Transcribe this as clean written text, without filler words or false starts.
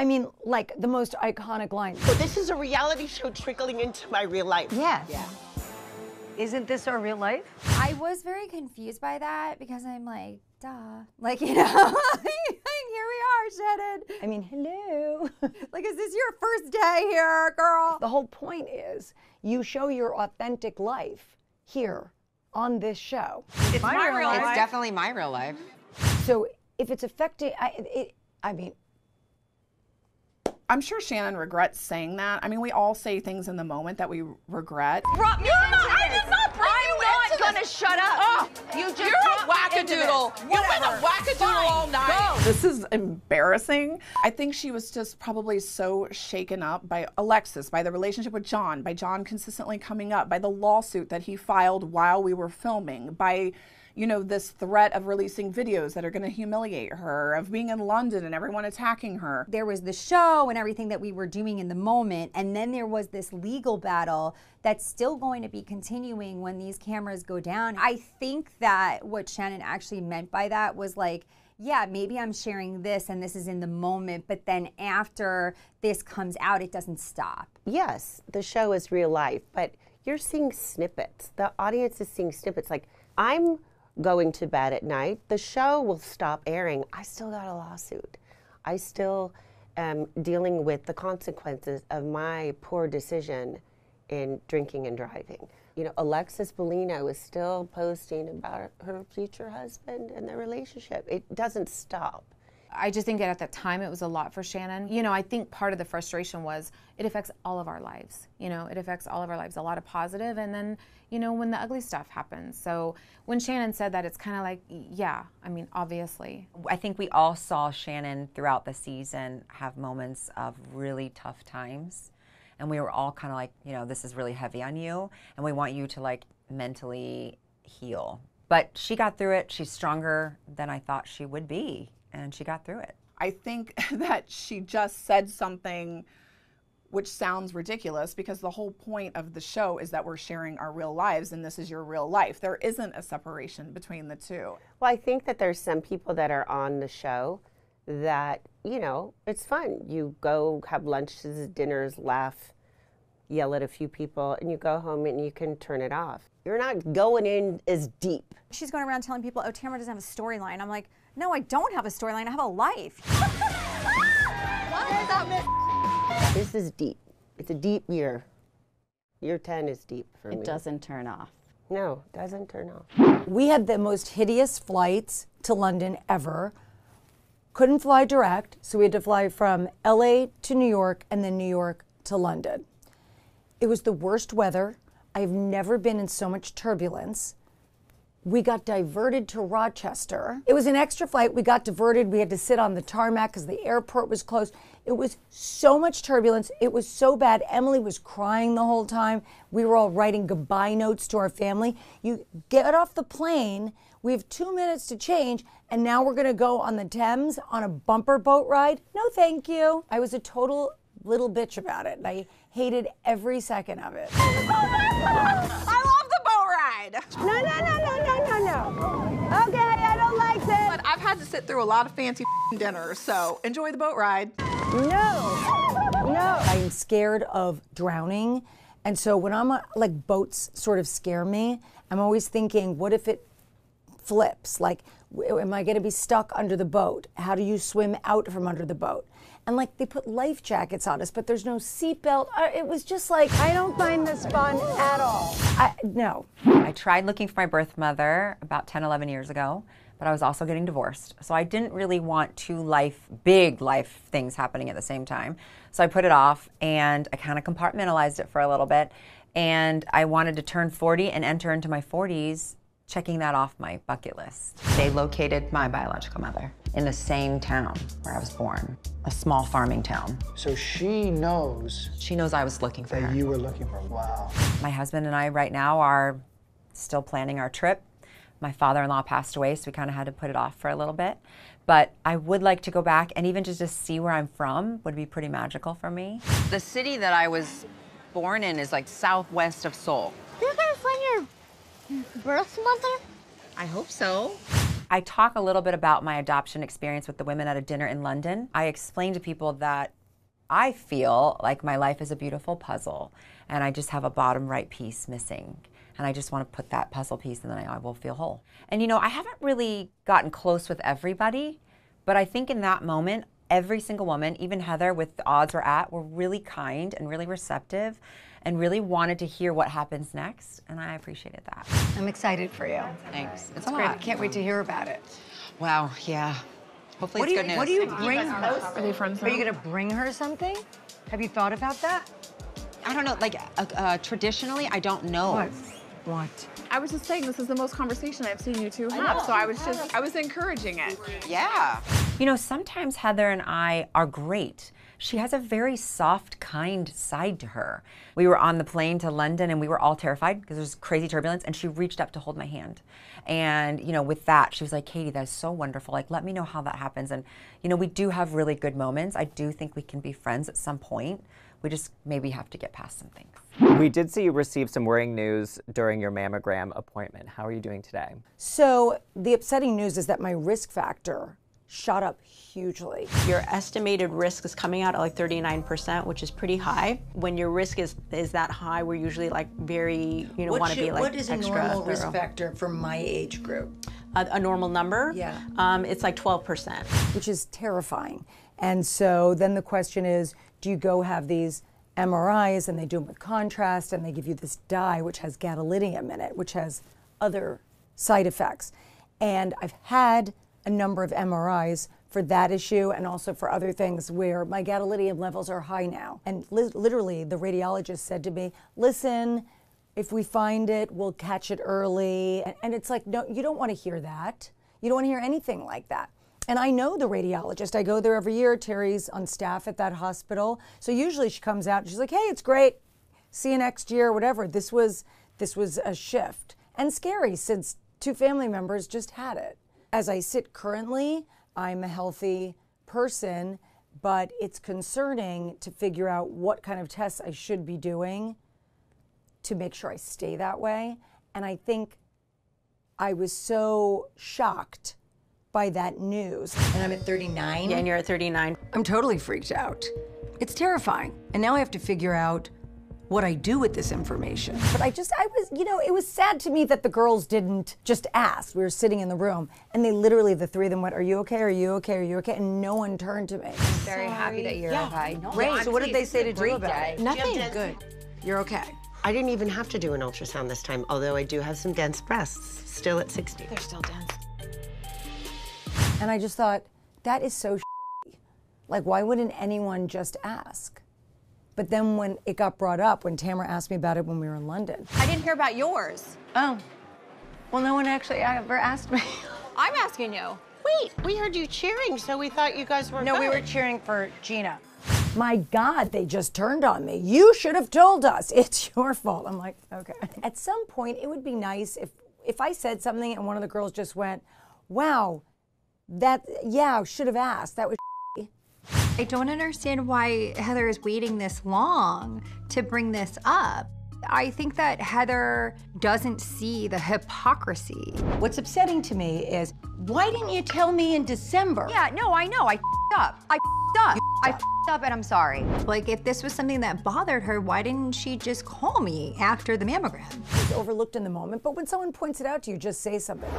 I mean, like, the most iconic line. So this is a reality show trickling into my real life. Yes. Yeah. Isn't this our real life? I was very confused by that because I'm like, duh. Like, you know, here we are, Shannon. I mean, hello. Like, is this your first day here, girl? The whole point is you show your authentic life here on this show. It's my real life. It's definitely my real life. So if it's affecting, I mean, I'm sure Shannon regrets saying that. I mean, we all say things in the moment that we regret. Brought me I'm not gonna shut up. Oh, you're a wackadoodle. You've been a wackadoodle all night. Go. This is embarrassing. I think she was just probably so shaken up by Alexis, by the relationship with John, by John consistently coming up, by the lawsuit that he filed while we were filming, by, you know, this threat of releasing videos that are going to humiliate her, of being in London and everyone attacking her. There was the show and everything that we were doing in the moment, and then there was this legal battle that's still going to be continuing when these cameras go down. I think that what Shannon actually meant by that was like, yeah, maybe I'm sharing this and this is in the moment, but then after this comes out, it doesn't stop. Yes, the show is real life, but you're seeing snippets. The audience is seeing snippets. Like, I'm going to bed at night, the show will stop airing. I still got a lawsuit. I still am dealing with the consequences of my poor decision in drinking and driving. You know, Alexis Bellino is still posting about her future husband and their relationship. It doesn't stop. I just think that at that time it was a lot for Shannon. You know, I think part of the frustration was it affects all of our lives. You know, it affects all of our lives, a lot of positive, and then, you know, when the ugly stuff happens. So when Shannon said that, it's kind of like, yeah, I mean, obviously. I think we all saw Shannon throughout the season have moments of really tough times, and we were all kind of like, you know, this is really heavy on you, and we want you to, like, mentally heal. But she got through it. She's stronger than I thought she would be. And she got through it. I think that she just said something which sounds ridiculous, because the whole point of the show is that we're sharing our real lives, and this is your real life. There isn't a separation between the two. Well, I think that there's some people that are on the show that, you know, it's fun. You go have lunches, dinners, laugh, yell at a few people, and you go home and you can turn it off. You're not going in as deep. She's going around telling people, oh, Tamra doesn't have a storyline. I'm like, no, I don't have a storyline. I have a life. What? This is deep. It's a deep year. Year 10 is deep for me. It doesn't turn off. No, it doesn't turn off. We had the most hideous flights to London ever. Couldn't fly direct, so we had to fly from LA to New York and then New York to London. It was the worst weather. I've never been in so much turbulence. We got diverted to Rochester. It was an extra flight. We got diverted. We had to sit on the tarmac because the airport was closed. It was so much turbulence. It was so bad. Emily was crying the whole time. We were all writing goodbye notes to our family. You get off the plane. We have 2 minutes to change, and now we're going to go on the Thames on a bumper boat ride. No, thank you. I was a total little bitch about it, and I hated every second of it. I love the boat ride. No. Okay, I don't like this. But I've had to sit through a lot of fancy dinners, so enjoy the boat ride. No. I'm scared of drowning, and so when I'm like, boats sort of scare me. I'm always thinking, what if it flips? Like, am I going to be stuck under the boat? How do you swim out from under the boat? And like, they put life jackets on us, but there's no seatbelt. It was just like, I don't find this fun at all. No. I tried looking for my birth mother about 10, 11 years ago, but I was also getting divorced. So I didn't really want two big life things happening at the same time. So I put it off, and I kind of compartmentalized it for a little bit. And I wanted to turn 40 and enter into my 40s, checking that off my bucket list. They located my biological mother in the same town where I was born, a small farming town. So she knows. She knows I was looking for her. You were looking for her. Wow. My husband and I right now are still planning our trip. My father-in-law passed away, so we kind of had to put it off for a little bit. But I would like to go back, and even just see where I'm from would be pretty magical for me. The city that I was born in is like southwest of Seoul. Birth mother? I hope so. I talk a little bit about my adoption experience with the women at a dinner in London. I explain to people that I feel like my life is a beautiful puzzle and I just have a bottom right piece missing. And I just want to put that puzzle piece and then I will feel whole. And you know, I haven't really gotten close with everybody, but I think in that moment, every single woman, even Heather, with the odds we're at, were really kind and really receptive and really wanted to hear what happens next, and I appreciated that. I'm excited for you. Thanks. It's great. I can't wait to hear about it. Wow, yeah. Hopefully it's good news. What do you bring her? Are you going to bring her something? Have you thought about that? I don't know. Like, traditionally, I don't know. What? I was just saying, this is the most conversation I've seen you two have, so I was encouraging it. Yeah. You know, sometimes Heather and I are great. She has a very soft, kind side to her. We were on the plane to London and we were all terrified because there's crazy turbulence, and she reached up to hold my hand. And, you know, with that, she was like, Katie, that is so wonderful. Like, let me know how that happens. And, you know, we do have really good moments. I do think we can be friends at some point. We just maybe have to get past some things. We did see you receive some worrying news during your mammogram appointment. How are you doing today? So the upsetting news is that my risk factor shot up hugely. Your estimated risk is coming out at like 39%, which is pretty high. When your risk is that high, we're usually like very, you know, want to be like extra. What is a normal risk factor for my age group? A normal number? Yeah. It's like 12%. Which is terrifying. And so then the question is, do you go have these MRIs and they do them with contrast and they give you this dye which has gadolinium in it, which has other side effects. And I've had a number of MRIs for that issue and also for other things where my gadolinium levels are high now. And literally the radiologist said to me, listen, if we find it, we'll catch it early. And it's like, no, you don't want to hear that. You don't want to hear anything like that. And I know the radiologist. I go there every year. Terry's on staff at that hospital. So usually she comes out and she's like, hey, it's great. See you next year, whatever. This was a shift. And scary since two family members just had it. As I sit currently, I'm a healthy person, but it's concerning to figure out what kind of tests I should be doing to make sure I stay that way. And I think I was so shocked by that news. And I'm at 39. Yeah, and you're at 39. I'm totally freaked out. It's terrifying. And now I have to figure out what I do with this information. But I was, you know, it was sad to me that the girls didn't just ask. We were sitting in the room and they literally, the three of them went, are you okay, are you okay, are you okay? And no one turned to me. I'm very happy that you're okay. Great, so what did they say to do about it? Nothing, good. You're okay. I didn't even have to do an ultrasound this time, although I do have some dense breasts, still at 60. They're still dense. And I just thought, that is so shitty. Like, why wouldn't anyone just ask? But then when it got brought up, when Tamra asked me about it when we were in London. I didn't hear about yours. Oh. Well, no one actually ever asked me. I'm asking you. Wait, we heard you cheering, so we thought you guys were No, we were cheering for Gina. My God, they just turned on me. You should have told us. It's your fault. I'm like, okay. At some point, it would be nice if I said something and one of the girls just went, wow, that, yeah, should have asked. That was I don't understand why Heather is waiting this long to bring this up. I think that Heather doesn't see the hypocrisy. What's upsetting to me is, why didn't you tell me in December? Yeah, no, I know, I f***ed up. I f***ed up. I f***ed up and I'm sorry. Like, if this was something that bothered her, why didn't she just call me after the mammogram? It's overlooked in the moment, but when someone points it out to you, just say something.